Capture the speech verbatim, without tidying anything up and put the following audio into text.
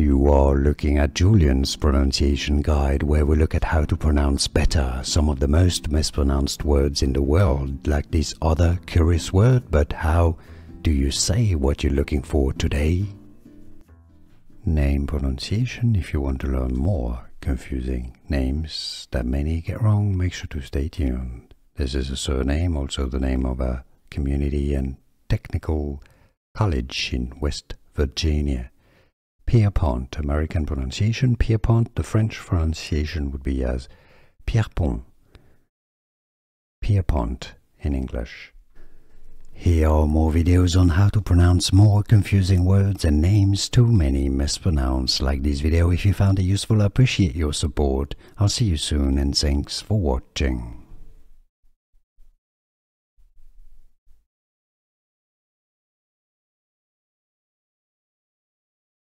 You are looking at Julian's pronunciation guide, where we look at how to pronounce better some of the most mispronounced words in the world, like this other curious word, but how do you say what you're looking for today? Name pronunciation, if you want to learn more confusing names that many get wrong, make sure to stay tuned. This is a surname, also the name of a community and technical college in West Virginia. Pierpont, American pronunciation, Pierpont, the French pronunciation would be as Pierpont, Pierpont in English. Here are more videos on how to pronounce more confusing words and names too many mispronounced. Like this video if you found it useful, I appreciate your support. I'll see you soon and thanks for watching.